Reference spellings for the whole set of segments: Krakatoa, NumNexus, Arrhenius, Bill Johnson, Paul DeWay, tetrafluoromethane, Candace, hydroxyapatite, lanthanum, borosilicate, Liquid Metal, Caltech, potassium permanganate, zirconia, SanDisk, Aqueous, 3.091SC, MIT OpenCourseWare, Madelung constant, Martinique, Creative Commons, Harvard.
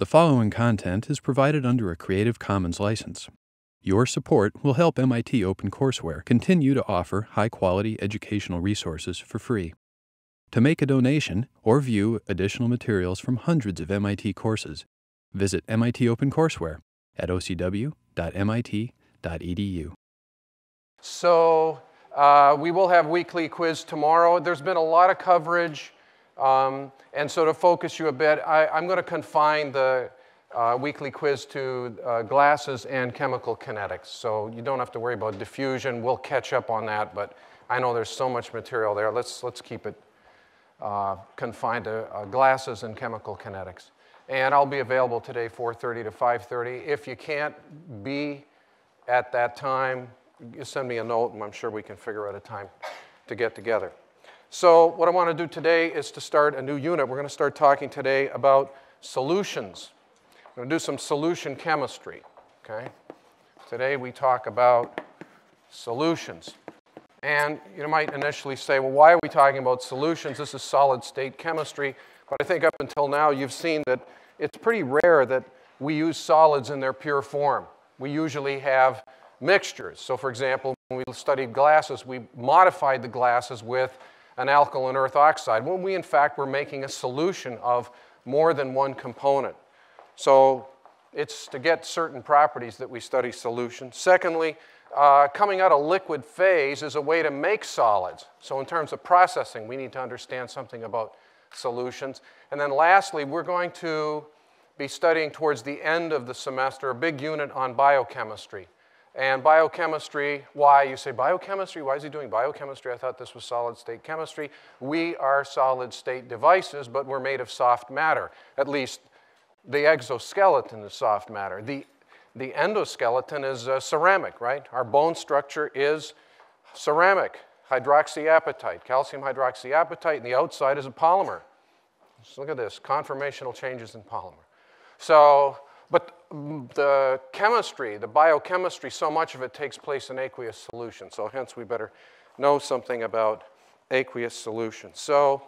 The following content is provided under a Creative Commons license. Your support will help MIT OpenCourseWare continue to offer high-quality educational resources for free. To make a donation or view additional materials from hundreds of MIT courses, visit MIT OpenCourseWare at ocw.mit.edu. So we will have weekly quiz tomorrow. There's been a lot of coverage, and so to focus you a bit, I'm going to confine the weekly quiz to glasses and chemical kinetics. So you don't have to worry about diffusion. We'll catch up on that, but I know there's so much material there. Let's keep it confined to glasses and chemical kinetics. And I'll be available today 4:30 to 5:30. If you can't be at that time, you send me a note, and I'm sure we can figure out a time to get together. So what I want to do today is to start a new unit. We're going to start talking today about solutions. We're going to do some solution chemistry, okay? Today we talk about solutions. And you might initially say, well, why are we talking about solutions? This is solid state chemistry. But I think up until now you've seen that it's pretty rare that we use solids in their pure form. We usually have mixtures. So for example, when we studied glasses, we modified the glasses with an alkaline earth oxide, when we in fact were making a solution of more than one component. So it's to get certain properties that we study solutions. Secondly, coming out of liquid phase is a way to make solids. So in terms of processing, we need to understand something about solutions. And then lastly, we're going to be studying towards the end of the semester a big unit on biochemistry. And biochemistry, why? You say, biochemistry? Why is he doing biochemistry? I thought this was solid state chemistry. We are solid state devices, but we're made of soft matter. At least the exoskeleton is soft matter. The endoskeleton is ceramic, right? Our bone structure is ceramic, hydroxyapatite, calcium hydroxyapatite, and the outside is a polymer. Just look at this, conformational changes in polymer. So, but the chemistry, the biochemistry, so much of it takes place in aqueous solution. So hence we better know something about aqueous solution. So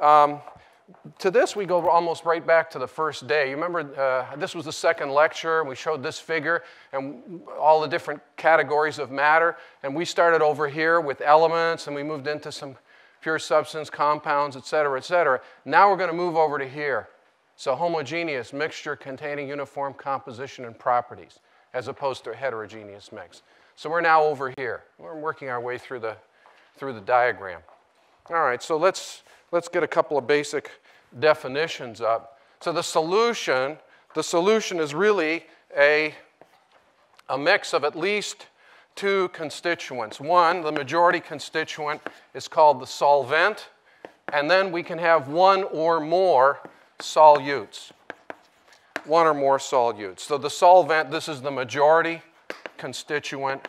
to this we go almost right back to the first day. You remember this was the second lecture, and we showed this figure and all the different categories of matter. And we started over here with elements, and we moved into some pure substance, compounds, et cetera, et cetera. Now we're going to move over to here. So homogeneous mixture containing uniform composition and properties, as opposed to a heterogeneous mix. So we're now over here. We're working our way through the diagram. All right, so let's get a couple of basic definitions up. So the solution is really a mix of at least two constituents. One, the majority constituent is called the solvent, and then we can have one or more solutes, one or more solutes. So the solvent, this is the majority constituent,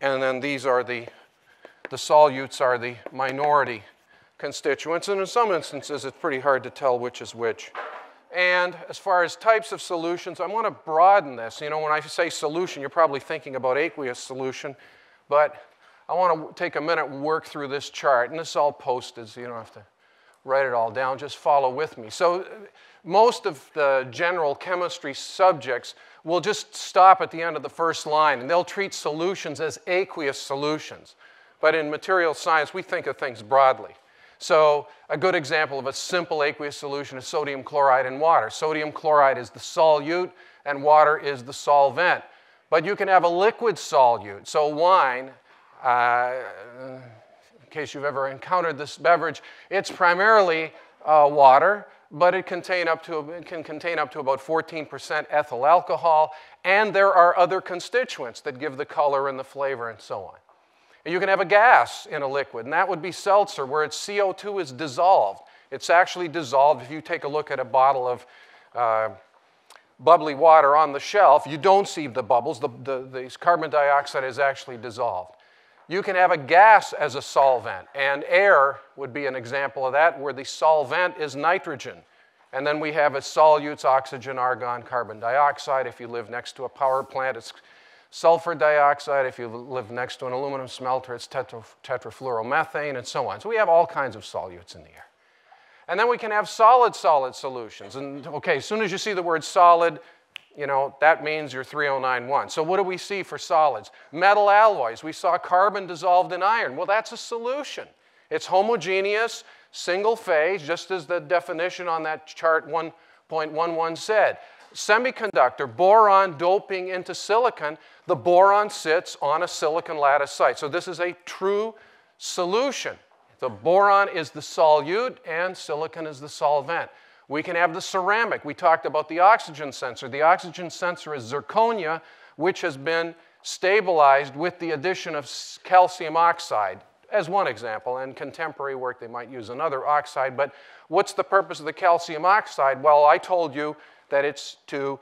and then these are the solutes are the minority constituents, and in some instances it's pretty hard to tell which is which. And as far as types of solutions, I want to broaden this. You know, when I say solution, you're probably thinking about aqueous solution, but I want to take a minute and work through this chart, and this is all posted, so you don't have to write it all down, just follow with me. So most of the general chemistry subjects will just stop at the end of the first line, and they'll treat solutions as aqueous solutions. But in material science, we think of things broadly. So a good example of a simple aqueous solution is sodium chloride and water. Sodium chloride is the solute, and water is the solvent. But you can have a liquid solute, so wine, in case you've ever encountered this beverage, it's primarily water, but it can contain up to about 14% ethyl alcohol, and there are other constituents that give the color and the flavor and so on. And you can have a gas in a liquid, and that would be seltzer, where its CO2 is dissolved. It's actually dissolved. If you take a look at a bottle of bubbly water on the shelf, you don't see the bubbles. The carbon dioxide is actually dissolved. You can have a gas as a solvent, and air would be an example of that, where the solvent is nitrogen. And then we have as solutes, oxygen, argon, carbon dioxide. If you live next to a power plant, it's sulfur dioxide. If you live next to an aluminum smelter, it's tetrafluoromethane, and so on. So we have all kinds of solutes in the air. And then we can have solid solutions. And okay, as soon as you see the word solid, you know, that means you're 3091. So what do we see for solids? Metal alloys. We saw carbon dissolved in iron. Well, that's a solution. It's homogeneous, single phase, just as the definition on that chart 1.11 said. Semiconductor, boron doping into silicon, the boron sits on a silicon lattice site. So this is a true solution. The boron is the solute and silicon is the solvent. We can have the ceramic. We talked about the oxygen sensor. The oxygen sensor is zirconia, which has been stabilized with the addition of calcium oxide, as one example. In contemporary work, they might use another oxide. But what's the purpose of the calcium oxide? Well, I told you that it's to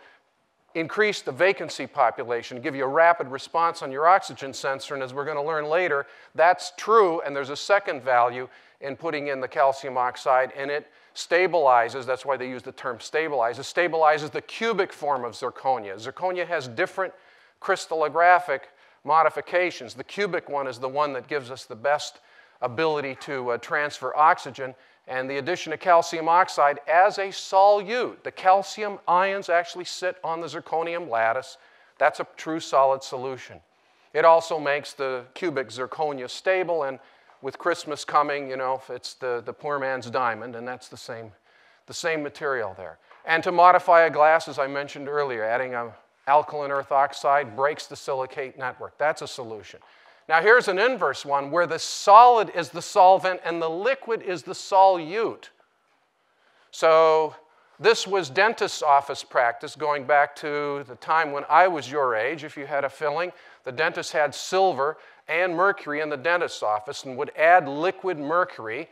increase the vacancy population, give you a rapid response on your oxygen sensor, and as we're going to learn later, that's true, and there's a second value in putting in the calcium oxide, and it stabilizes, that's why they use the term stabilize, it stabilizes the cubic form of zirconia. Zirconia has different crystallographic modifications. The cubic one is the one that gives us the best ability to transfer oxygen, and the addition of calcium oxide as a solute. The calcium ions actually sit on the zirconium lattice. That's a true solid solution. It also makes the cubic zirconia stable, and with Christmas coming, you know, it's the poor man's diamond, and that's the same material there. And to modify a glass, as I mentioned earlier, adding an alkaline earth oxide breaks the silicate network. That's a solution. Now here's an inverse one where the solid is the solvent and the liquid is the solute. So this was dentist's office practice going back to the time when I was your age. If you had a filling, the dentist had silver and mercury in the dentist's office and would add liquid mercury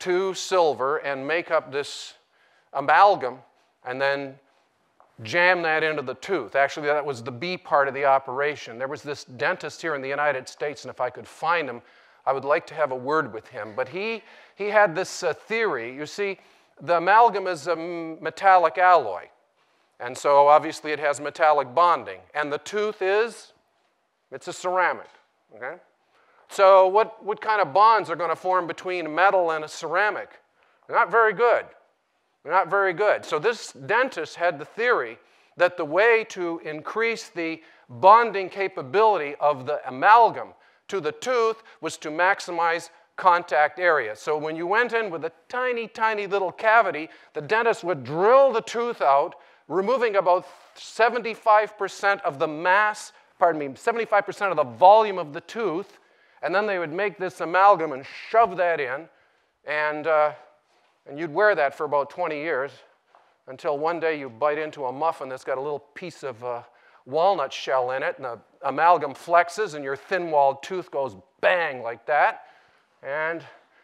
to silver and make up this amalgam and then jam that into the tooth. Actually, that was the B part of the operation. There was this dentist here in the United States, and if I could find him, I would like to have a word with him. But he had this theory. You see, the amalgam is a metallic alloy, and so obviously it has metallic bonding. And the tooth is, it's a ceramic, okay? So what kind of bonds are going to form between a metal and a ceramic? They're not very good. Not very good. So this dentist had the theory that the way to increase the bonding capability of the amalgam to the tooth was to maximize contact area. So when you went in with a tiny, tiny little cavity, the dentist would drill the tooth out, removing about 75% of the mass, 75% of the volume of the tooth, and then they would make this amalgam and shove that in, and you'd wear that for about 20 years until one day you bite into a muffin that's got a little piece of walnut shell in it, and the amalgam flexes, and your thin-walled tooth goes bang like that. And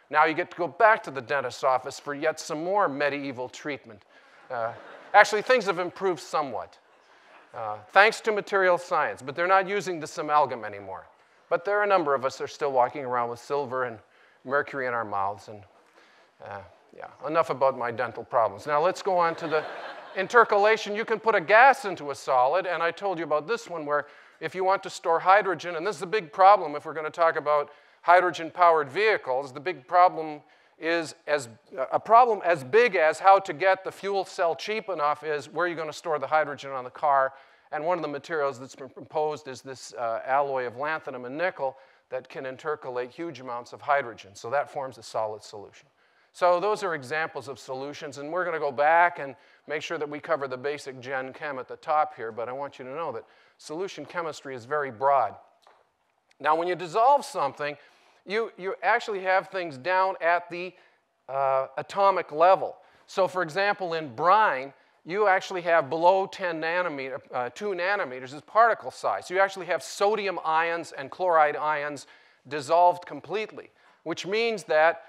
now you get to go back to the dentist's office for yet some more medieval treatment. Actually, things have improved somewhat, thanks to material science, but they're not using this amalgam anymore. But there are a number of us that are still walking around with silver and mercury in our mouths. And yeah, enough about my dental problems. Now let's go on to the intercalation. You can put a gas into a solid, and I told you about this one where if you want to store hydrogen, and this is a big problem if we're going to talk about hydrogen-powered vehicles, the big problem is a problem as big as how to get the fuel cell cheap enough is where you're going to store the hydrogen on the car. And one of the materials that's been proposed is this alloy of lanthanum and nickel that can intercalate huge amounts of hydrogen. So that forms a solid solution. So those are examples of solutions, and we're going to go back and make sure that we cover the basic gen chem at the top here, but I want you to know that solution chemistry is very broad. Now, when you dissolve something, you actually have things down at the atomic level. So, for example, in brine, you actually have below 2 nanometers is particle size. So you actually have sodium ions and chloride ions dissolved completely, which means that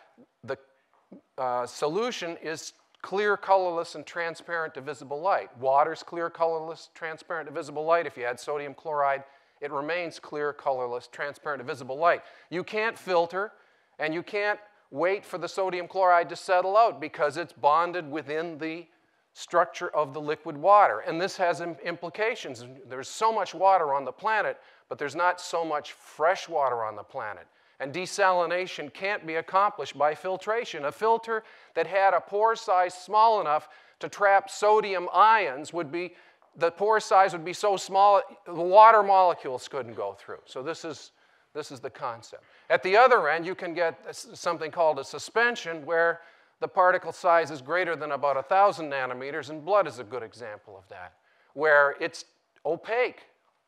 the solution is clear, colorless, and transparent to visible light. Water's clear, colorless, transparent to visible light. If you add sodium chloride, it remains clear, colorless, transparent to visible light. You can't filter, and you can't wait for the sodium chloride to settle out because it's bonded within the structure of the liquid water. And this has implications. There's so much water on the planet, but there's not so much fresh water on the planet. and desalination can't be accomplished by filtration. A filter that had a pore size small enough to trap sodium ions would be, the pore size would be so small the water molecules couldn't go through. So this is the concept. At the other end, you can get something called a suspension where the particle size is greater than about 1,000 nanometers, and blood is a good example of that, where it's opaque.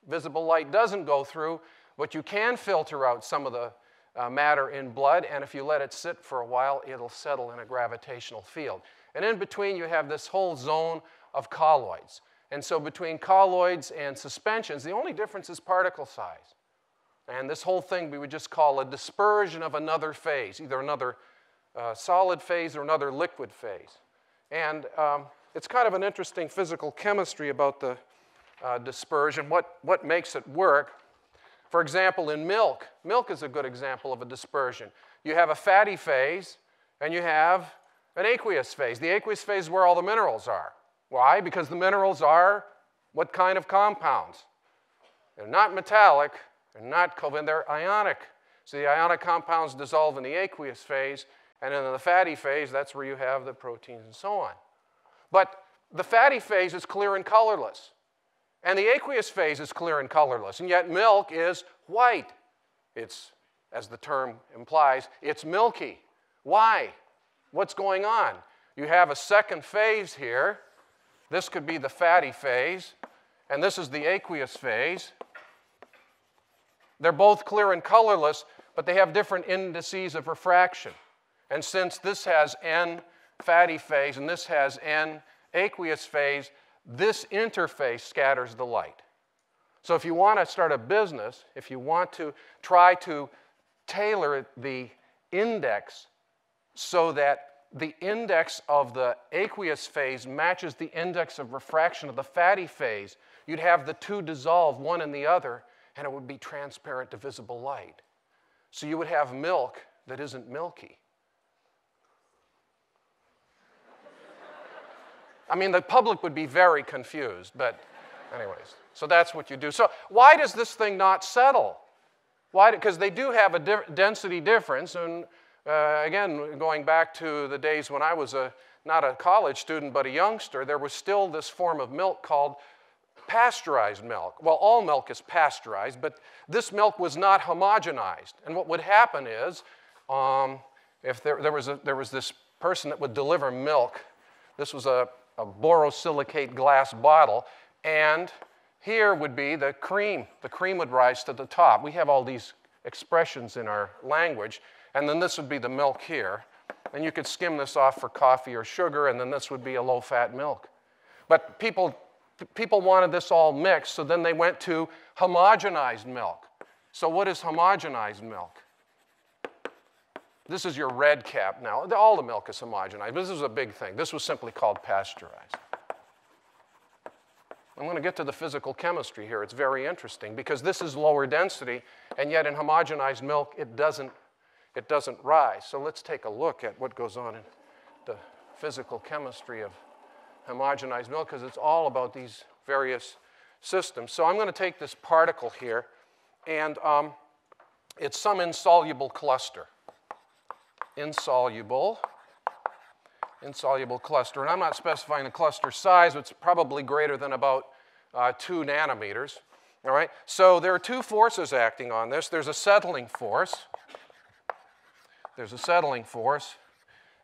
Visible light doesn't go through, but you can filter out some of the matter in blood, and if you let it sit for a while, it'll settle in a gravitational field. And in between, you have this whole zone of colloids. And so between colloids and suspensions, the only difference is particle size. And this whole thing we would just call a dispersion of another phase, either another solid phase or another liquid phase. And it's kind of an interesting physical chemistry about the dispersion, what makes it work. For example, in milk, milk is a good example of a dispersion. You have a fatty phase, and you have an aqueous phase. The aqueous phase is where all the minerals are. Why? Because the minerals are what kind of compounds? They're not metallic, they're not covalent, they're ionic. So the ionic compounds dissolve in the aqueous phase, and then in the fatty phase, that's where you have the proteins and so on. But the fatty phase is clear and colorless. And the aqueous phase is clear and colorless, and yet milk is white. It's, as the term implies, it's milky. Why? What's going on? You have a second phase here. This could be the fatty phase, and this is the aqueous phase. They're both clear and colorless, but they have different indices of refraction. And since this has N fatty phase and this has N aqueous phase, this interface scatters the light. So if you want to start a business, if you want to try to tailor the index so that the index of the aqueous phase matches the index of refraction of the fatty phase, you'd have the two dissolve, one in the other, and it would be transparent to visible light. So you would have milk that isn't milky. I mean, the public would be very confused, but anyways. So that's what you do. So why does this thing not settle? Why? Because they do have a density difference. And again, going back to the days when I was not a college student, but a youngster, there was still this form of milk called pasteurized milk. Well, all milk is pasteurized, but this milk was not homogenized. And what would happen is, if there was this person that would deliver milk, this was a borosilicate glass bottle, and here would be the cream. The cream would rise to the top. We have all these expressions in our language, and then this would be the milk here, and you could skim this off for coffee or sugar, and then this would be a low-fat milk. But people wanted this all mixed, so then they went to homogenized milk. So what is homogenized milk? This is your red cap now. All the milk is homogenized, but this is a big thing. This was simply called pasteurized. I'm going to get to the physical chemistry here. It's very interesting because this is lower density, and yet in homogenized milk, it doesn't rise. So let's take a look at what goes on in the physical chemistry of homogenized milk because it's all about these various systems. So I'm going to take this particle here, and it's some insoluble cluster. Insoluble cluster. And I'm not specifying the cluster size, but it's probably greater than about 2 nanometers. All right? So there are two forces acting on this. There's a settling force.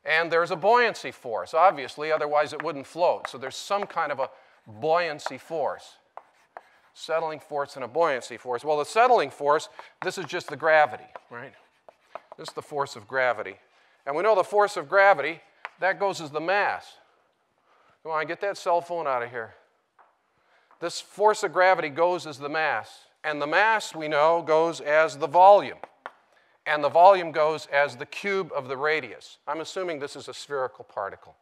And there's a buoyancy force, obviously. Otherwise, it wouldn't float. So there's some kind of a buoyancy force. Settling force and a buoyancy force. Well, the settling force, this is just the gravity, right? This is the force of gravity. And we know the force of gravity, that goes as the mass. Come on, get that cell phone out of here. This force of gravity goes as the mass. And the mass, we know, goes as the volume. And the volume goes as the cube of the radius. I'm assuming this is a spherical particle.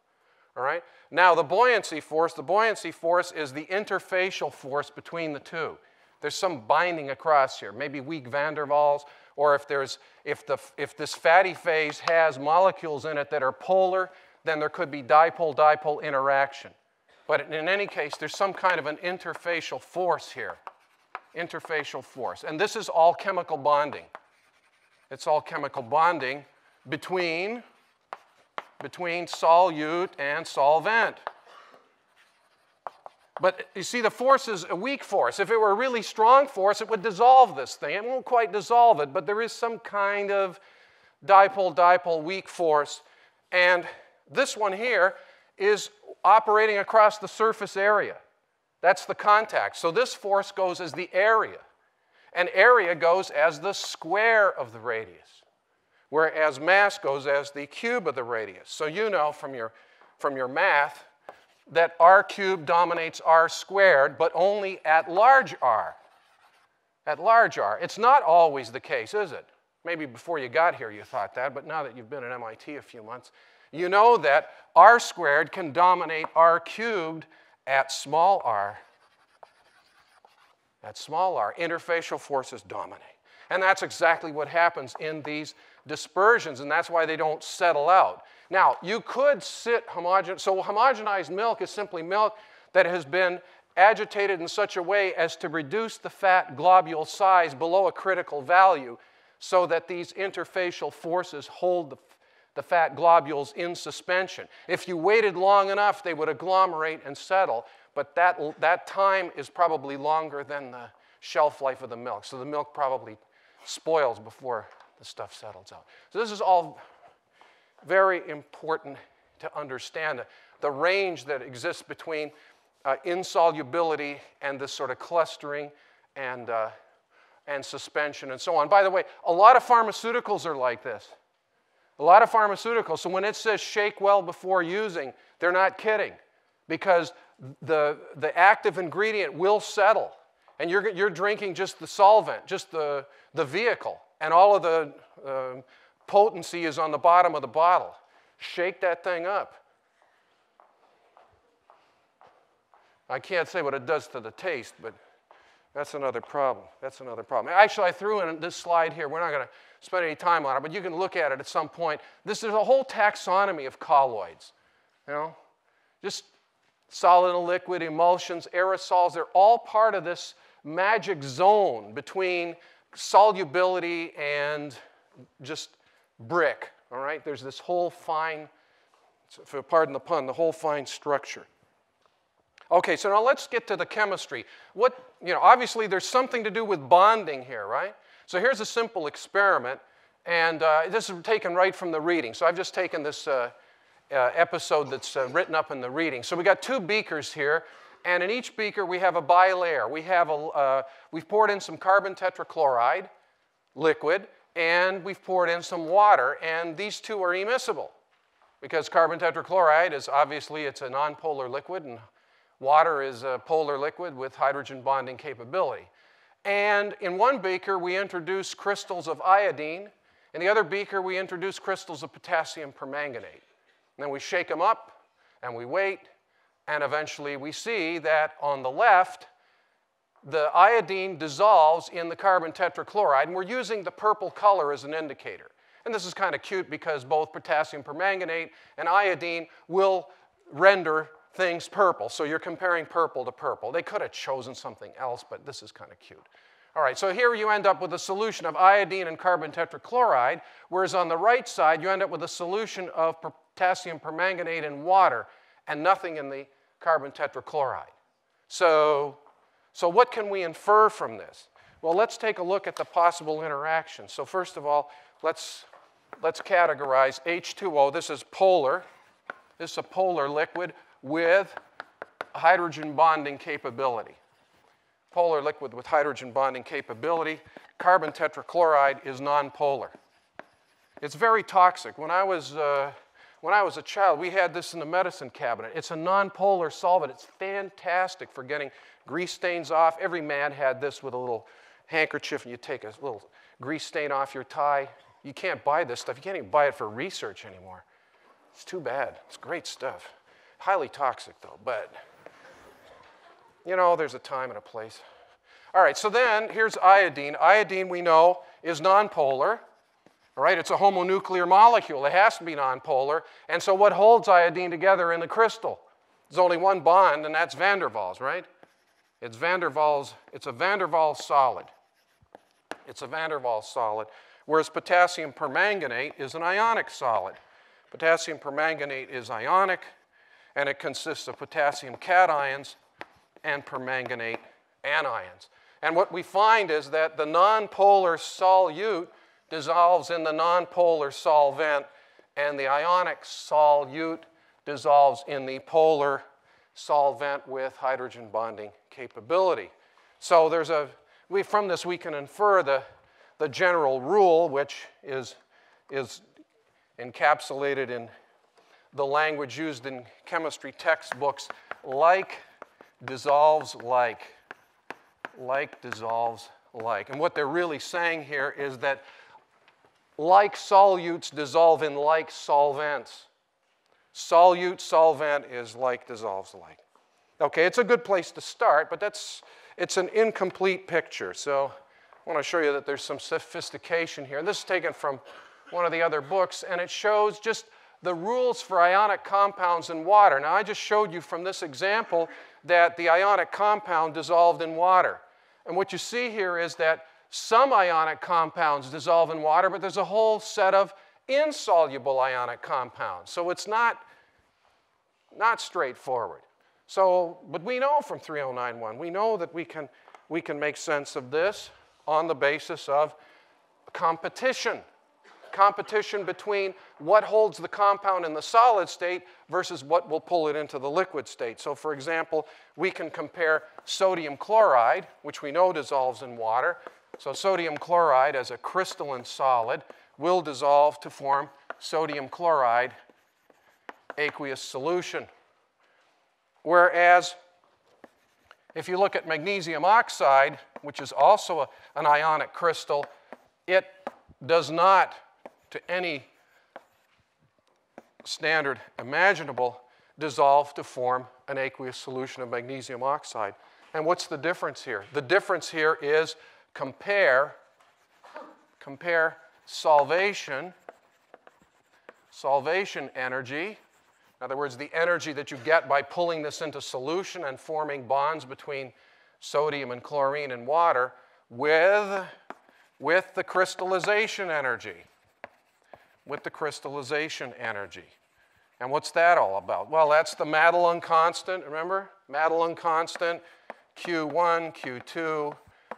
All right? Now, the buoyancy force is the interfacial force between the two. There's some binding across here, maybe weak van der Waals, or if this fatty phase has molecules in it that are polar, then there could be dipole-dipole interaction. But in any case, there's some kind of an interfacial force here, And this is all chemical bonding. It's all chemical bonding between solute and solvent. But you see, the force is a weak force. If it were a really strong force, it would dissolve this thing. It won't quite dissolve it, but there is some kind of dipole-dipole weak force. And this one here is operating across the surface area. That's the contact. So this force goes as the area. And area goes as the square of the radius, whereas mass goes as the cube of the radius. So you know from your math that r cubed dominates r squared, but only at large r. At large r. It's not always the case, is it? Maybe before you got here you thought that, but now that you've been at MIT a few months, you know that r squared can dominate r cubed at small r. At small r, interfacial forces dominate. And that's exactly what happens in these dispersions, and that's why they don't settle out. Now, you could sit homogenized. So homogenized milk is simply milk that has been agitated in such a way as to reduce the fat globule size below a critical value so that these interfacial forces hold the fat globules in suspension. If you waited long enough, they would agglomerate and settle, but that time is probably longer than the shelf life of the milk. So the milk probably spoils before the stuff settles out. So this is all very important to understand, the range that exists between insolubility and this sort of clustering and suspension and so on. By the way, a lot of pharmaceuticals are like this. A lot of pharmaceuticals. So when it says shake well before using, they're not kidding, because the active ingredient will settle. And you're drinking just the solvent, just the vehicle, and all of the potency is on the bottom of the bottle. Shake that thing up. I can't say what it does to the taste, but that's another problem. That's another problem. Actually, I threw in this slide here. We're not going to spend any time on it, but you can look at it at some point. This is a whole taxonomy of colloids. You know, just solid and liquid, emulsions, aerosols, they're all part of this magic zone between solubility and just brick, all right? There's this whole fine, pardon the pun, the whole fine structure. Okay, so now let's get to the chemistry. Obviously there's something to do with bonding here, right? So here's a simple experiment, and this is taken right from the reading. So I've just taken this episode that's written up in the reading. So we got two beakers here, and in each beaker we have a bilayer. We've poured in some carbon tetrachloride liquid, and we've poured in some water, and these two are immiscible because carbon tetrachloride is obviously, it's a nonpolar liquid, and water is a polar liquid with hydrogen bonding capability. And in one beaker we introduce crystals of iodine, in the other beaker we introduce crystals of potassium permanganate. And then we shake them up, and we wait, and eventually we see that on the left, the iodine dissolves in the carbon tetrachloride, and we're using the purple color as an indicator. And this is kind of cute because both potassium permanganate and iodine will render things purple, so you're comparing purple to purple. They could have chosen something else, but this is kind of cute. All right, so here you end up with a solution of iodine and carbon tetrachloride, whereas on the right side you end up with a solution of potassium permanganate in water and nothing in the carbon tetrachloride. So what can we infer from this? Well, let's take a look at the possible interactions. So first of all, let's categorize H2O. This is polar. This is a polar liquid with hydrogen bonding capability. Polar liquid with hydrogen bonding capability. Carbon tetrachloride is nonpolar. It's very toxic. When I was a child, we had this in the medicine cabinet. It's a nonpolar solvent. It's fantastic for getting grease stains off. Every man had this with a little handkerchief, and you take a little grease stain off your tie. You can't buy this stuff. You can't even buy it for research anymore. It's too bad. It's great stuff. Highly toxic, though, but you know, there's a time and a place. All right, so then here's iodine. Iodine, we know, is nonpolar. All right, it's a homonuclear molecule. It has to be nonpolar. And so what holds iodine together in the crystal? There's only one bond, and that's van der Waals, right? It's van der Waals. It's a van der Waals solid. It's a van der Waals solid whereas potassium permanganate is an ionic solid. Potassium permanganate is ionic, and it consists of potassium cations and permanganate anions. And what we find is that the nonpolar solute dissolves in the nonpolar solvent, and the ionic solute dissolves in the polar solvent with hydrogen bonding capability. So there's a, from this we can infer the general rule, which is encapsulated in the language used in chemistry textbooks, like dissolves like. And what they're really saying here is that like solutes dissolve in like solvents. Solute solvent is like dissolves like. Okay, it's a good place to start, but it's an incomplete picture. So I want to show you that there's some sophistication here. And this is taken from one of the other books, and it shows just the rules for ionic compounds in water. Now, I just showed you from this example that the ionic compound dissolved in water. And what you see here is that some ionic compounds dissolve in water, but there's a whole set of insoluble ionic compounds. So it's not straightforward. So, but we know from 3.091, we know that we can make sense of this on the basis of competition. Competition between what holds the compound in the solid state versus what will pull it into the liquid state. So for example, we can compare sodium chloride, which we know dissolves in water. So sodium chloride as a crystalline solid will dissolve to form sodium chloride aqueous solution. Whereas if you look at magnesium oxide, which is also an ionic crystal, it does not, to any standard imaginable, dissolve to form an aqueous solution of magnesium oxide. And what's the difference here? The difference here is compare solvation energy, in other words, the energy that you get by pulling this into solution and forming bonds between sodium and chlorine and water, with the crystallization energy. And what's that all about? Well, that's the Madelung constant, remember? Madelung constant, Q1, Q2,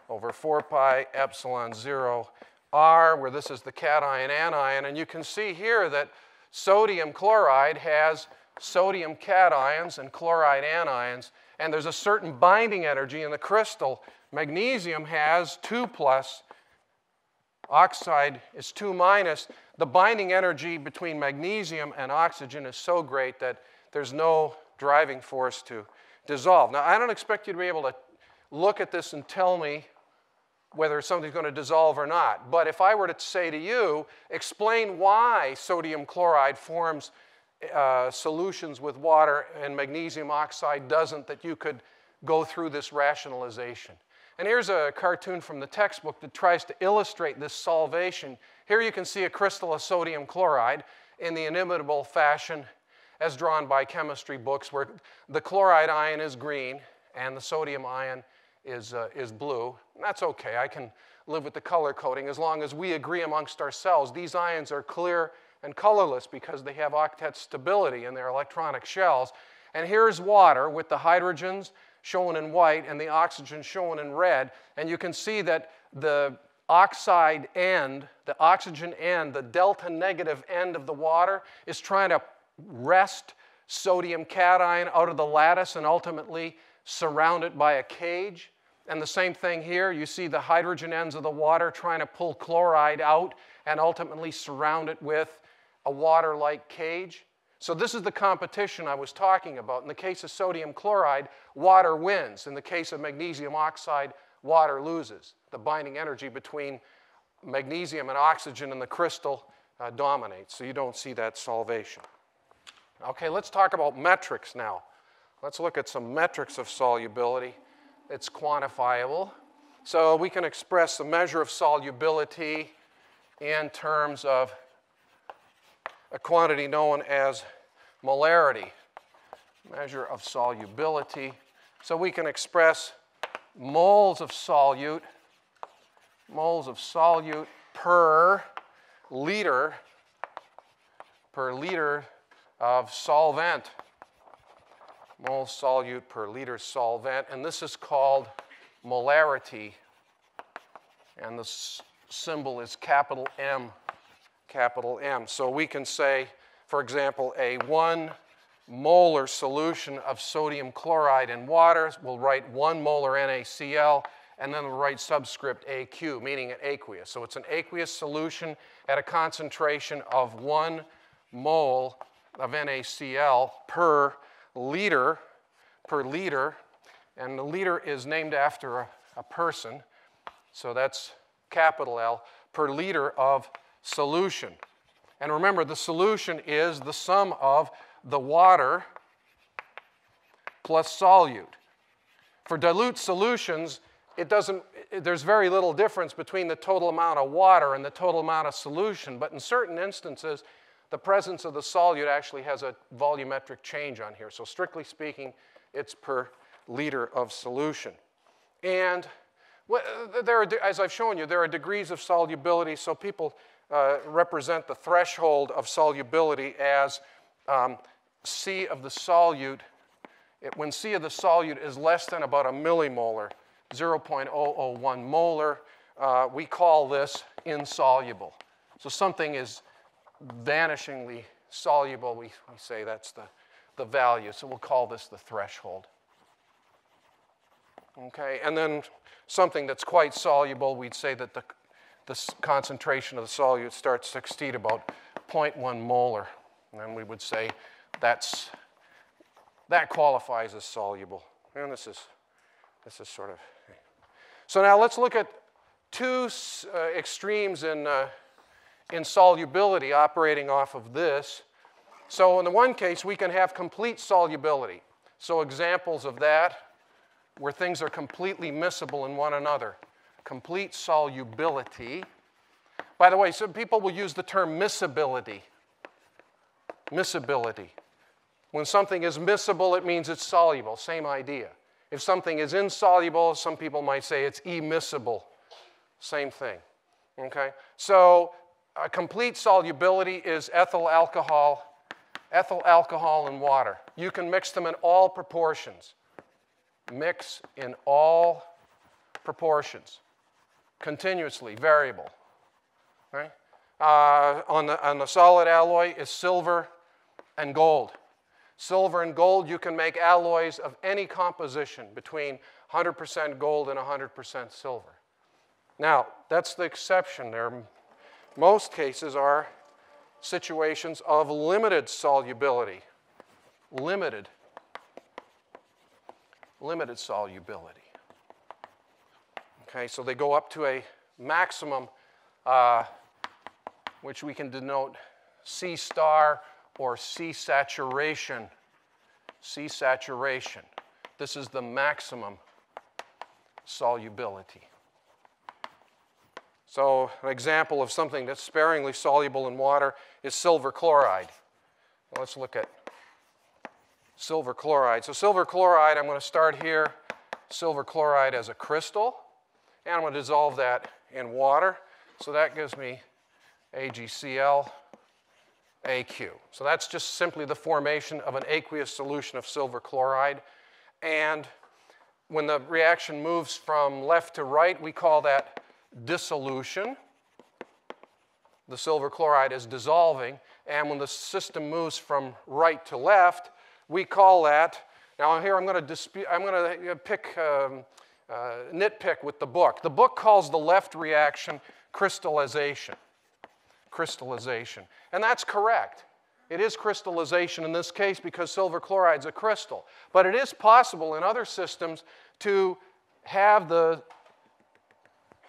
over 4 pi epsilon 0 R, where this is the cation anion. And you can see here that sodium chloride has sodium cations and chloride anions, and there's a certain binding energy in the crystal. Magnesium has 2 plus, oxide is 2 minus. The binding energy between magnesium and oxygen is so great that there's no driving force to dissolve. Now, I don't expect you to be able to look at this and tell me whether something's going to dissolve or not. But if I were to say to you, explain why sodium chloride forms solutions with water and magnesium oxide doesn't, that you could go through this rationalization. And here's a cartoon from the textbook that tries to illustrate this solvation. Here you can see a crystal of sodium chloride in the inimitable fashion as drawn by chemistry books, where the chloride ion is green and the sodium ion is blue. And that's okay. I can live with the color coding as long as we agree amongst ourselves. These ions are clear and colorless because they have octet stability in their electronic shells. And here's water with the hydrogens shown in white and the oxygen shown in red. And you can see that the oxide end, the oxygen end, the delta negative end of the water is trying to wrest sodium cation out of the lattice and ultimately surround it by a cage. And the same thing here. You see the hydrogen ends of the water trying to pull chloride out and ultimately surround it with a water-like cage. So this is the competition I was talking about. In the case of sodium chloride, water wins. In the case of magnesium oxide, water loses. The binding energy between magnesium and oxygen in the crystal dominates, so you don't see that solvation. Okay, let's talk about metrics now. Let's look at some metrics of solubility. It's quantifiable. So we can express the measure of solubility in terms of a quantity known as molarity, measure of solubility. So we can express moles of solute per liter of solvent, mole solute per liter solvent, and this is called molarity, and the symbol is capital M, capital M. So we can say, for example, a 1 molar solution of sodium chloride in water, we'll write 1 molar NaCl, and then we'll write subscript AQ, meaning an aqueous. So it's an aqueous solution at a concentration of 1 mole of NaCl per liter, and the liter is named after a person, so that's capital L, per liter of solution. And remember, the solution is the sum of the water plus solute. For dilute solutions, there's very little difference between the total amount of water and the total amount of solution, but in certain instances, the presence of the solute actually has a volumetric change on here. So strictly speaking, it's per liter of solution. And there are, as I've shown you, there are degrees of solubility, so people represent the threshold of solubility as C of the solute. When C of the solute is less than about a millimolar, 0.001 molar, we call this insoluble. So something is vanishingly soluble, we say that's the value, so we'll call this the threshold. Okay, and then something that's quite soluble, we'd say that the concentration of the solute starts to exceed about 0.1 molar, and then we would say that qualifies as soluble. And this is sort of. So now let's look at two extremes in solubility operating off of this. So in the one case, we can have complete solubility. So examples of that where things are completely miscible in one another. Complete solubility. By the way, some people will use the term miscibility. Miscibility. When something is miscible, it means it's soluble. Same idea. If something is insoluble, some people might say it's immiscible. Same thing. Okay? So a complete solubility is ethyl alcohol and water. You can mix them in all proportions. Mix in all proportions. Continuously, variable. Right? On the solid alloy is silver and gold. Silver and gold, you can make alloys of any composition between 100% gold and 100% silver. Now, that's the exception. Most cases are situations of limited solubility. Limited solubility. Okay, so they go up to a maximum, which we can denote C⁺ or C-saturation. C-saturation. This is the maximum solubility. So an example of something that's sparingly soluble in water is silver chloride. Now let's look at silver chloride. So silver chloride, I'm going to start here, silver chloride as a crystal, and I'm going to dissolve that in water. So that gives me AgCl. AQ. So that's just simply the formation of an aqueous solution of silver chloride. And when the reaction moves from left to right, we call that dissolution. The silver chloride is dissolving. And when the system moves from right to left, we call that, now here I'm going to nitpick with the book. The book calls the left reaction crystallization. Crystallization. And that's correct. It is crystallization in this case because silver chloride's a crystal. But it is possible in other systems to have the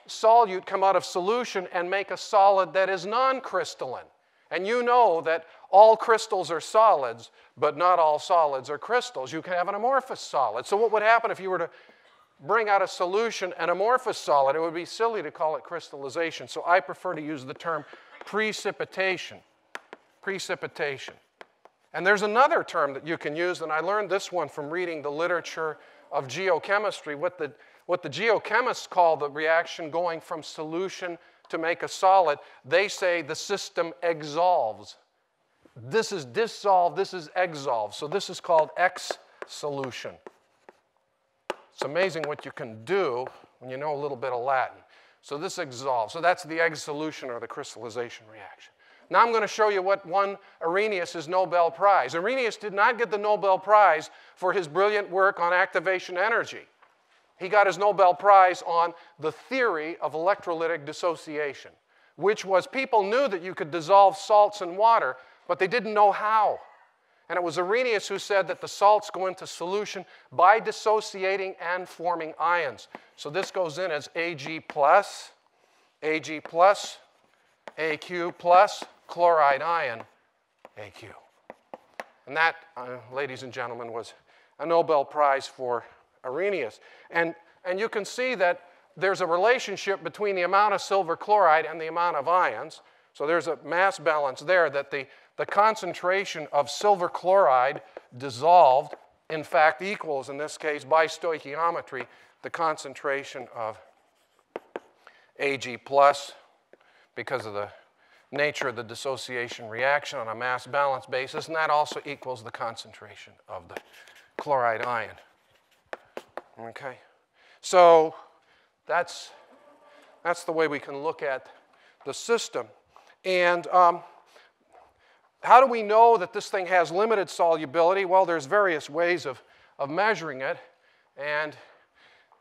solute come out of solution and make a solid that is non-crystalline. And you know that all crystals are solids, but not all solids are crystals. You can have an amorphous solid. So what would happen if you were to bring out a solution, an amorphous solid? It would be silly to call it crystallization. So I prefer to use the term precipitation. Precipitation. And there's another term that you can use, and I learned this one from reading the literature of geochemistry, what the geochemists call the reaction going from solution to make a solid, they say the system exsolves. This is dissolved, this is exsolved. So this is called X solution. It's amazing what you can do when you know a little bit of Latin. So this exsolves. So that's the X solution or the crystallization reaction. Now I'm going to show you what won Arrhenius his Nobel Prize. Arrhenius did not get the Nobel Prize for his brilliant work on activation energy. He got his Nobel Prize on the theory of electrolytic dissociation, which was people knew that you could dissolve salts in water, but they didn't know how. And it was Arrhenius who said that the salts go into solution by dissociating and forming ions. So this goes in as Ag+, Aq+, chloride ion, Aq. And that, ladies and gentlemen, was a Nobel Prize for Arrhenius. And you can see that there's a relationship between the amount of silver chloride and the amount of ions. So there's a mass balance there that the concentration of silver chloride dissolved, in fact, equals, in this case, by stoichiometry, the concentration of Ag+, because of the nature of the dissociation reaction on a mass balance basis, and that also equals the concentration of the chloride ion. Okay, so that's the way we can look at the system. And how do we know that this thing has limited solubility? Well, there's various ways of measuring it, and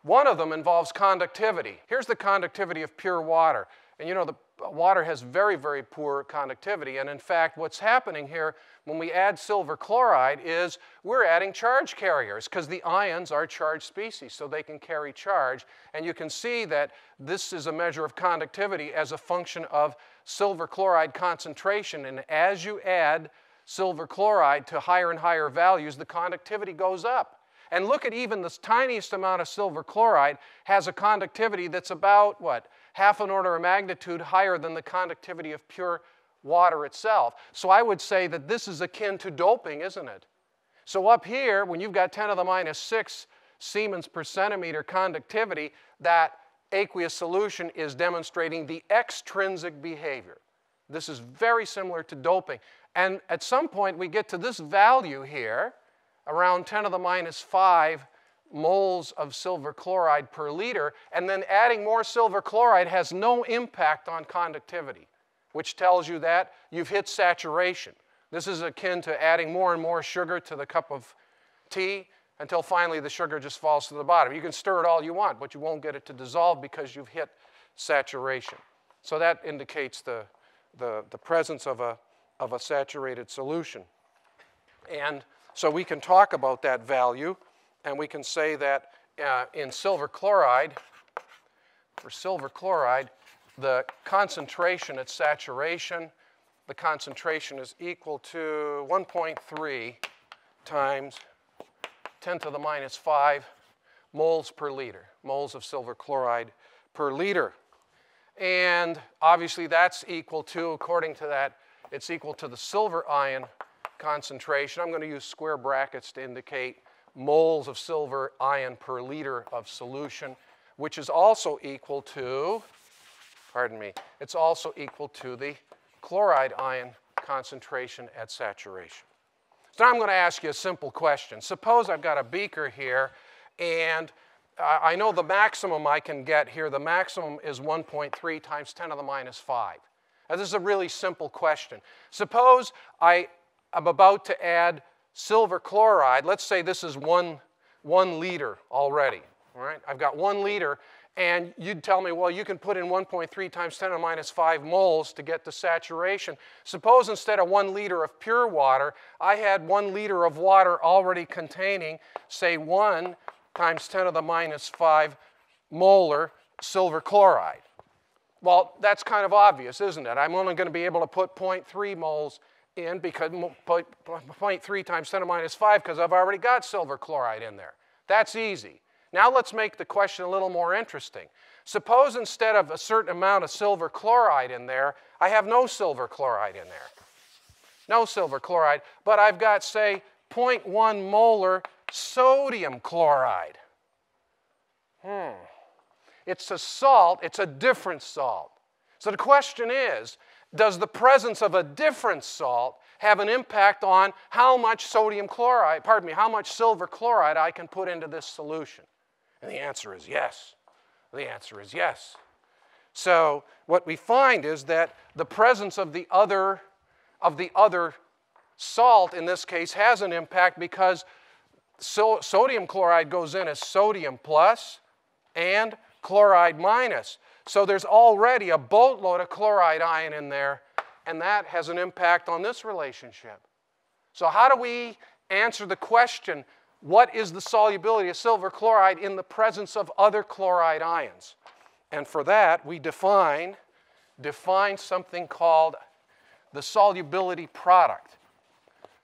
one of them involves conductivity. Here's the conductivity of pure water. And you know, the water has very, very poor conductivity. And in fact, what's happening here when we add silver chloride is we're adding charge carriers because the ions are charged species, so they can carry charge. And you can see that this is a measure of conductivity as a function of silver chloride concentration. And as you add silver chloride to higher and higher values, the conductivity goes up. And look at even this tiniest amount of silver chloride has a conductivity that's about, what, half an order of magnitude higher than the conductivity of pure water itself. So I would say that this is akin to doping, isn't it? So up here, when you've got 10⁻⁶ Siemens per centimeter conductivity, that aqueous solution is demonstrating the extrinsic behavior. This is very similar to doping. And at some point, we get to this value here, around 10⁻⁵ moles of silver chloride per liter, and then adding more silver chloride has no impact on conductivity, which tells you that you've hit saturation. This is akin to adding more and more sugar to the cup of tea until finally the sugar just falls to the bottom. You can stir it all you want, but you won't get it to dissolve because you've hit saturation. So that indicates the presence of a saturated solution. And so we can talk about that value, and we can say that in silver chloride, for silver chloride, the concentration at saturation, the concentration is equal to 1.3 times 10⁻⁵ moles per liter, moles of silver chloride per liter. And obviously that's equal to, according to that, it's equal to the silver ion concentration. I'm going to use square brackets to indicate moles of silver ion per liter of solution, which is also equal to, pardon me, it's also equal to the chloride ion concentration at saturation. So now I'm going to ask you a simple question. Suppose I've got a beaker here, and I know the maximum I can get here, the maximum is 1.3 times 10⁻⁵. Now this is a really simple question. Suppose I'm about to add silver chloride. Let's say this is one liter already. All right? I've got 1 liter, and you'd tell me, well, you can put in 1.3 times 10⁻⁵ moles to get to saturation. Suppose instead of 1 liter of pure water, I had 1 liter of water already containing, say, 1 times 10⁻⁵ molar silver chloride. Well, that's kind of obvious, isn't it? I'm only going to be able to put 0.3 moles in, because 0.3 times 10⁻⁵, because I've already got silver chloride in there. That's easy. Now let's make the question a little more interesting. Suppose instead of a certain amount of silver chloride in there, I have no silver chloride in there. No silver chloride, but I've got, say, 0.1 molar sodium chloride. It's a salt. It's a different salt. So the question is, does the presence of a different salt have an impact on how much sodium chloride, pardon me, how much silver chloride I can put into this solution? And the answer is yes. The answer is yes. So what we find is that the presence of the other salt in this case has an impact, because sodium chloride goes in as sodium plus and chloride minus. So there's already a boatload of chloride ion in there, and that has an impact on this relationship. So how do we answer the question, what is the solubility of silver chloride in the presence of other chloride ions? And for that, we define something called the solubility product.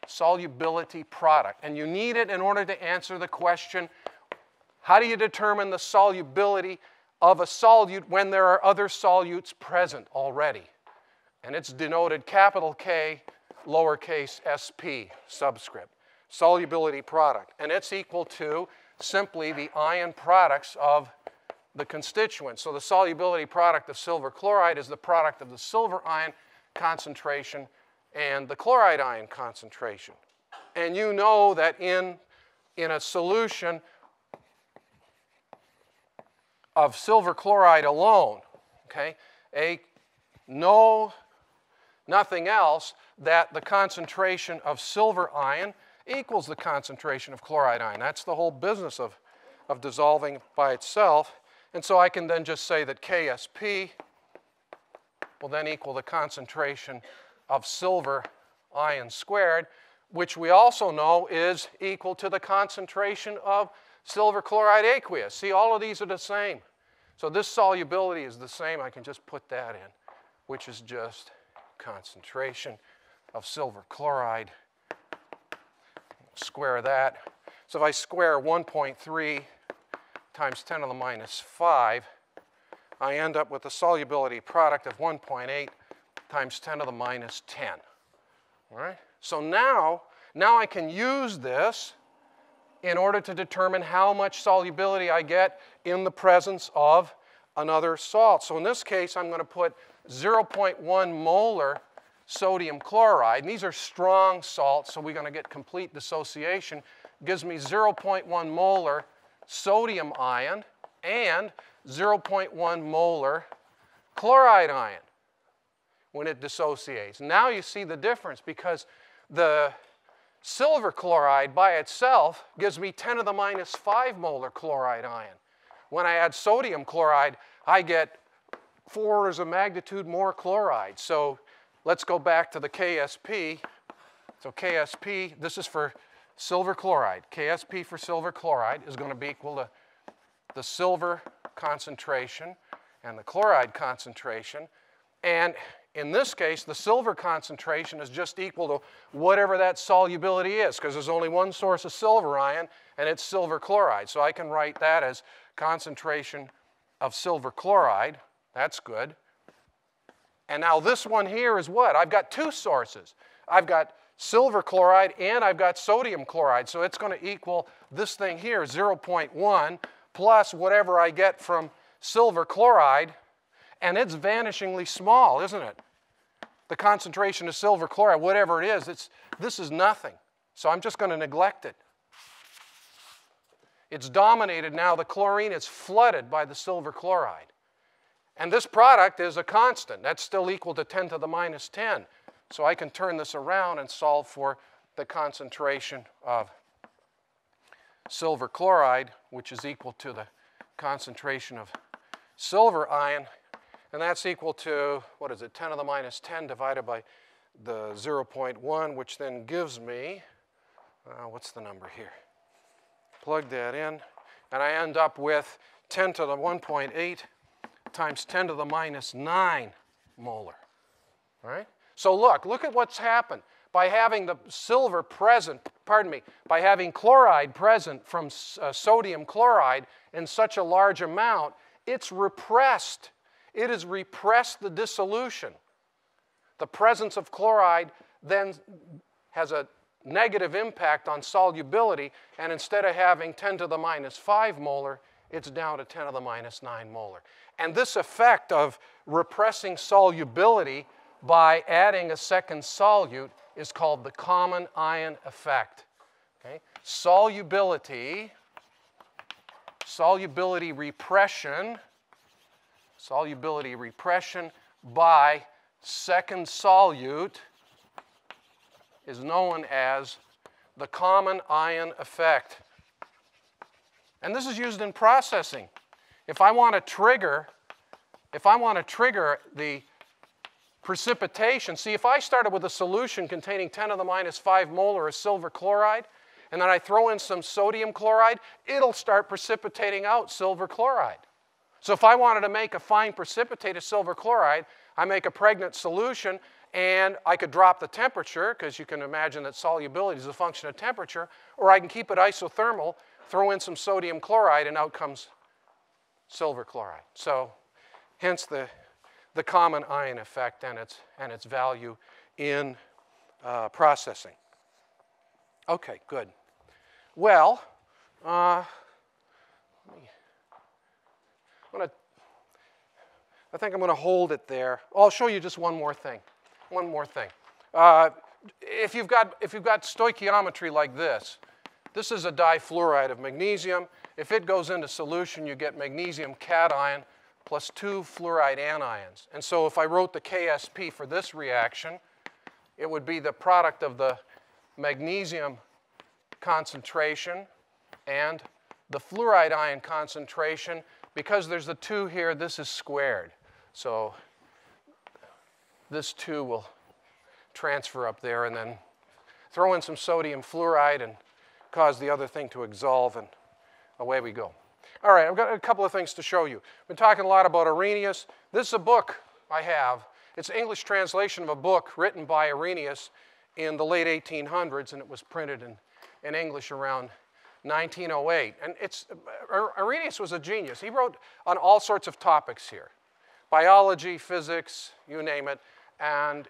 Solubility product. And you need it in order to answer the question, how do you determine the solubility of a solute when there are other solutes present already? And it's denoted capital K, lowercase sp, subscript. Solubility product. And it's equal to simply the ion products of the constituents. So the solubility product of silver chloride is the product of the silver ion concentration and the chloride ion concentration. And you know that in a solution of silver chloride alone, okay, nothing else, that the concentration of silver ion equals the concentration of chloride ion. That's the whole business of dissolving by itself. And so I can then just say that KSP will then equal the concentration of silver ion squared, which we also know is equal to the concentration of silver chloride aqueous. See, all of these are the same. So this solubility is the same. I can just put that in, which is just concentration of silver chloride. Square that. So if I square 1.3 times 10 to the minus 5, I end up with a solubility product of 1.8 times 10 to the minus 10. All right? So now I can use this in order to determine how much solubility I get in the presence of another salt. So in this case, I'm going to put 0.1 molar sodium chloride. And these are strong salts, so we're going to get complete dissociation. Gives me 0.1 molar sodium ion and 0.1 molar chloride ion when it dissociates. Now you see the difference, because the silver chloride by itself gives me 10 to the minus 5 molar chloride ion. When I add sodium chloride, I get 4 orders of magnitude more chloride. So let's go back to the KSP. So KSP, this is for silver chloride. KSP for silver chloride is going to be equal to the silver concentration and the chloride concentration. And in this case, the silver concentration is just equal to whatever that solubility is, because there's only one source of silver ion, and it's silver chloride. So I can write that as concentration of silver chloride. That's good. And now this one here is what? I've got two sources. I've got silver chloride and I've got sodium chloride. So it's going to equal this thing here, 0.1, plus whatever I get from silver chloride. And it's vanishingly small, isn't it? The concentration of silver chloride, whatever it is, this is nothing. So I'm just going to neglect it. It's dominated now. The chlorine is flooded by the silver chloride. And this product is a constant. That's still equal to 10 to the minus 10. So I can turn this around and solve for the concentration of silver chloride, which is equal to the concentration of silver ion. And that's equal to, what is it, 10 to the minus 10 divided by the 0.1, which then gives me, what's the number here? Plug that in. And I end up with 10 to the 1.8. times 10 to the minus 9 molar. All right? So look at what's happened. By having the silver present, by having chloride present from sodium chloride in such a large amount, it's repressed. It has repressed the dissolution. The presence of chloride then has a negative impact on solubility, and instead of having 10 to the minus 5 molar, it's down to 10 to the minus 9 molar. And this effect of repressing solubility by adding a second solute is called the common ion effect. Okay? Solubility repression by second solute is known as the common ion effect. And this is used in processing. If I want to trigger the precipitation, see, if I started with a solution containing 10 to the minus 5 molar of silver chloride, and then I throw in some sodium chloride, it'll start precipitating out silver chloride. So if I wanted to make a fine precipitated silver chloride, I make a pregnant solution, and I could drop the temperature, because you can imagine that solubility is a function of temperature, or I can keep it isothermal, throw in some sodium chloride, and out comes silver chloride. So hence the common ion effect and its value in processing. Okay, good. Well, I think I'm going to hold it there. I'll show you just one more thing. One more thing. If you've got stoichiometry like this, this is a difluoride of magnesium. If it goes into solution, you get magnesium cation plus 2 fluoride anions. And so if I wrote the KSP for this reaction, it would be the product of the magnesium concentration and the fluoride ion concentration. Because there's the 2 here, this is squared. So this 2 will transfer up there, and then throw in some sodium fluoride and cause the other thing to exsolve, and away we go. All right, I've got a couple of things to show you. I've been talking a lot about Arrhenius. This is a book I have. It's an English translation of a book written by Arrhenius in the late 1800s, and it was printed in English around 1908. And Arrhenius was a genius. He wrote on all sorts of topics here. Biology, physics, you name it. And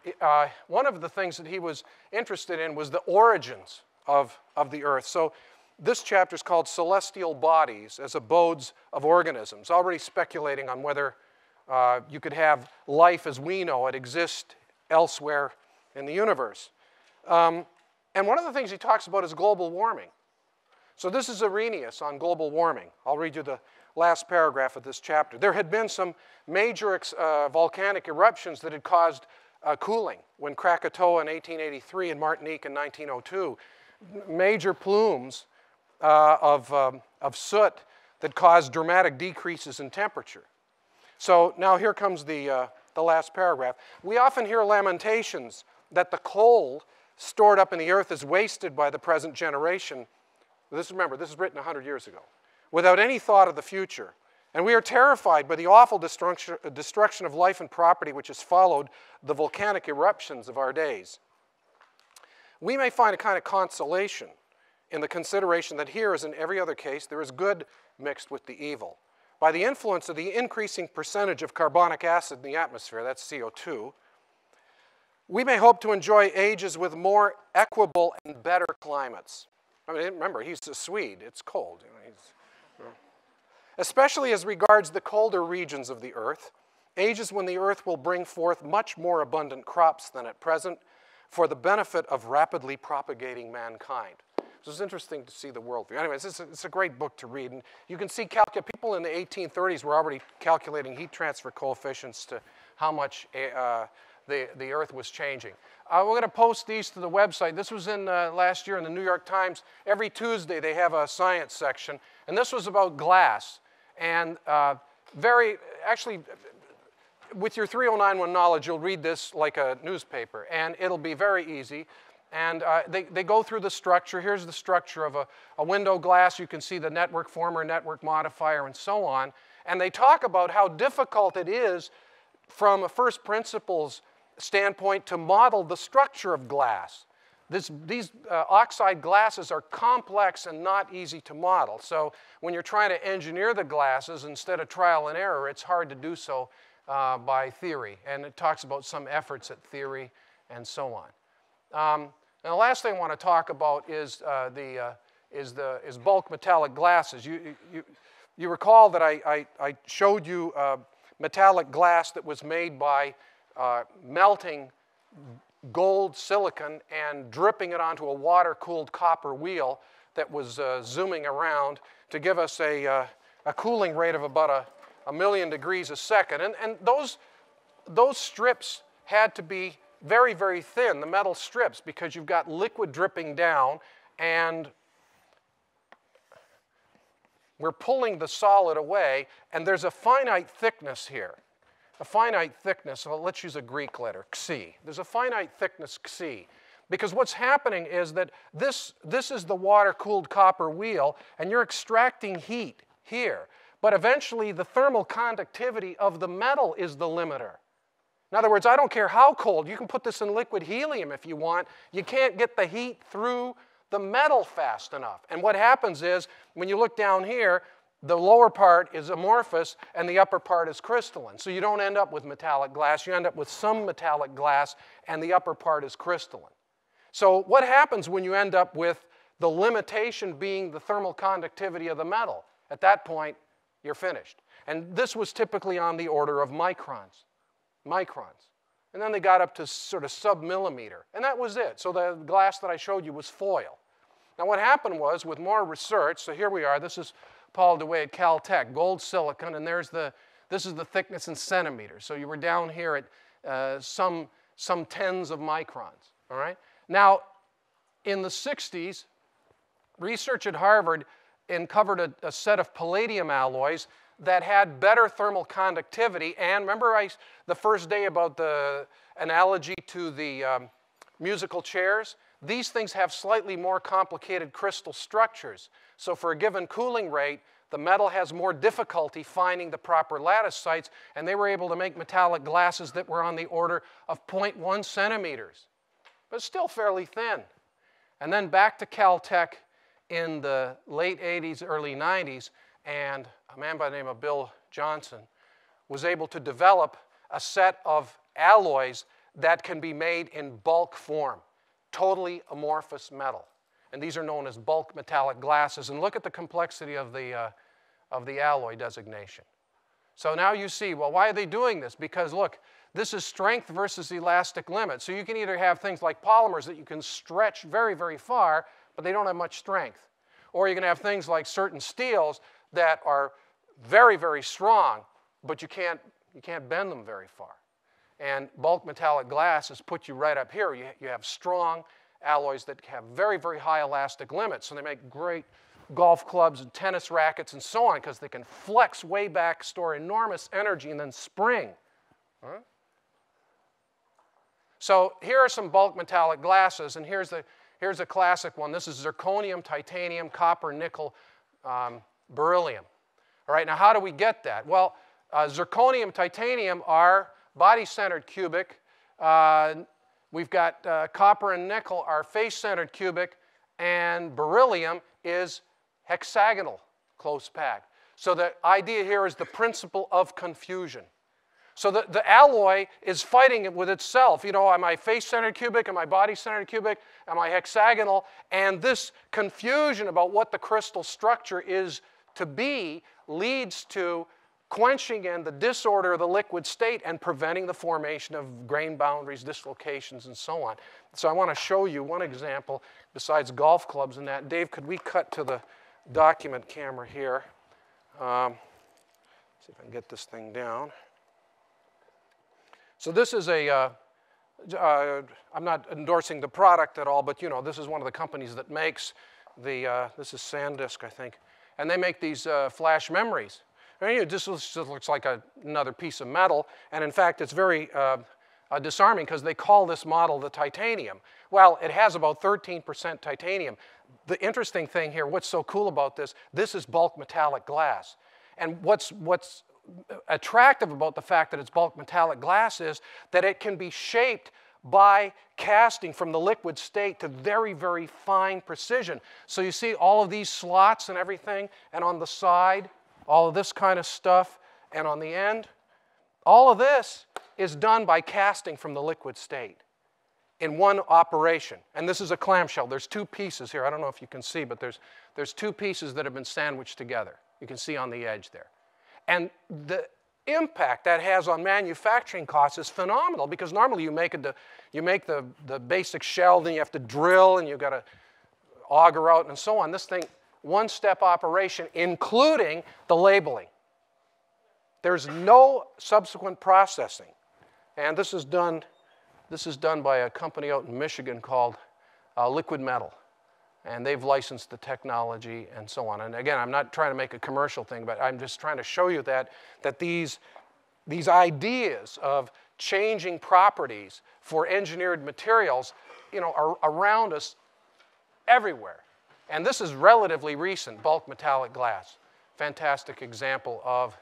one of the things that he was interested in was the origins of the Earth. So this chapter is called Celestial Bodies as Abodes of Organisms, already speculating on whether you could have life as we know it exist elsewhere in the universe. And one of the things he talks about is global warming. So this is Arrhenius on global warming. I'll read you the last paragraph of this chapter. There had been some major volcanic eruptions that had caused cooling when Krakatoa in 1883 and Martinique in 1902. Major plumes of soot that caused dramatic decreases in temperature. So now here comes the last paragraph. We often hear lamentations that the coal stored up in the earth is wasted by the present generation. This, remember, this is written 100 years ago, without any thought of the future. And we are terrified by the awful destruction of life and property which has followed the volcanic eruptions of our days. We may find a kind of consolation in the consideration that here, as in every other case, there is good mixed with the evil. By the influence of the increasing percentage of carbonic acid in the atmosphere, that's CO2, we may hope to enjoy ages with more equable and better climates. I mean, remember, he's a Swede. It's cold. You know, especially as regards the colder regions of the earth, ages when the earth will bring forth much more abundant crops than at present for the benefit of rapidly propagating mankind. So it's interesting to see the worldview. Anyways, it's a great book to read. And you can see people in the 1830s were already calculating heat transfer coefficients to how much the earth was changing. We're going to post these to the website. This was in last year in the New York Times. Every Tuesday they have a science section, and this was about glass. And actually, with your 3.091 knowledge, you'll read this like a newspaper, and it'll be very easy. And they go through the structure. Here's the structure of a window glass. You can see the network former, network modifier, and so on. And they talk about how difficult it is from a first principles standpoint to model the structure of glass. These oxide glasses are complex and not easy to model. So when you're trying to engineer the glasses instead of trial and error, it's hard to do so by theory. And it talks about some efforts at theory and so on. And the last thing I want to talk about is bulk metallic glasses. You recall that I showed you metallic glass that was made by melting gold silicon and dripping it onto a water-cooled copper wheel that was zooming around to give us a cooling rate of about a million degrees a second. And those strips had to be very, very thin, the metal strips, because you've got liquid dripping down and we're pulling the solid away, and there's a finite thickness here. A finite thickness, well, let's use a Greek letter, xi. There's a finite thickness xi, because what's happening is that this is the water-cooled copper wheel, and you're extracting heat here. But eventually, the thermal conductivity of the metal is the limiter. In other words, I don't care how cold. You can put this in liquid helium if you want. You can't get the heat through the metal fast enough. And what happens is, when you look down here, the lower part is amorphous and the upper part is crystalline. So you don't end up with metallic glass. You end up with some metallic glass and the upper part is crystalline. So what happens when you end up with the limitation being the thermal conductivity of the metal? At that point, you're finished. And this was typically on the order of microns. Microns. And then they got up to sort of sub-millimeter. And that was it. So the glass that I showed you was foil. Now what happened was, with more research, so here we are. This is Paul DeWay at Caltech, gold silicon, and there's this is the thickness in centimeters. So you were down here at some tens of microns, all right? Now, in the 60s, research at Harvard uncovered a set of palladium alloys that had better thermal conductivity. And remember the first day about the analogy to the musical chairs? These things have slightly more complicated crystal structures. So for a given cooling rate, the metal has more difficulty finding the proper lattice sites, and they were able to make metallic glasses that were on the order of 0.1 centimeters, but still fairly thin. And then back to Caltech in the late 80s, early 90s, and a man by the name of Bill Johnson was able to develop a set of alloys that can be made in bulk form, totally amorphous metal. And these are known as bulk metallic glasses. And look at the complexity of the alloy designation. So now you see, well, why are they doing this? Because look, this is strength versus elastic limit. So you can either have things like polymers that you can stretch very, very far, but they don't have much strength. Or you can have things like certain steels that are very, very strong, but you can't bend them very far. And bulk metallic glass has put you right up here. You have strong alloys that have very, very high elastic limits. So they make great golf clubs and tennis rackets and so on, because they can flex way back, store enormous energy, and then spring. All right? So here are some bulk metallic glasses, and here's a classic one. This is zirconium, titanium, copper, nickel, beryllium. All right, now how do we get that? Well, zirconium, titanium are body-centered cubic. We've got copper and nickel are face-centered cubic, and beryllium is hexagonal, close packed. So the idea here is the principle of confusion. So the alloy is fighting it with itself. You know, am I face-centered cubic? Am I body-centered cubic? Am I hexagonal? And this confusion about what the crystal structure is to be leads to quenching and the disorder of the liquid state and preventing the formation of grain boundaries, dislocations, and so on. So I want to show you one example besides golf clubs and that. Dave, could we cut to the document camera here? See if I can get this thing down. So this is I'm not endorsing the product at all, but you know, this is one of the companies that makes this is SanDisk, I think, and they make these flash memories. And, you know, this just looks like another piece of metal, and in fact, it's very disarming because they call this model the titanium. Well, it has about 13% titanium. The interesting thing here, what's so cool about this, this is bulk metallic glass, and what's attractive about the fact that it's bulk metallic glass is that it can be shaped by casting from the liquid state to very, very fine precision. So you see all of these slots and everything, and on the side, all of this kind of stuff, and on the end, all of this is done by casting from the liquid state in one operation. And this is a clamshell. There's two pieces here. I don't know if you can see, but there's two pieces that have been sandwiched together. You can see on the edge there. And the impact that has on manufacturing costs is phenomenal, because normally you make the basic shell, then you have to drill, and you've got to auger out and so on. This thing, one-step operation, including the labeling. There's no subsequent processing. And this is done by a company out in Michigan called Liquid Metal. And they've licensed the technology and so on. And again, I'm not trying to make a commercial thing, but I'm just trying to show you that these ideas of changing properties for engineered materials, you know, are around us everywhere. And this is relatively recent, bulk metallic glass. Fantastic example of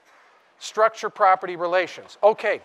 structure-property relations. Okay.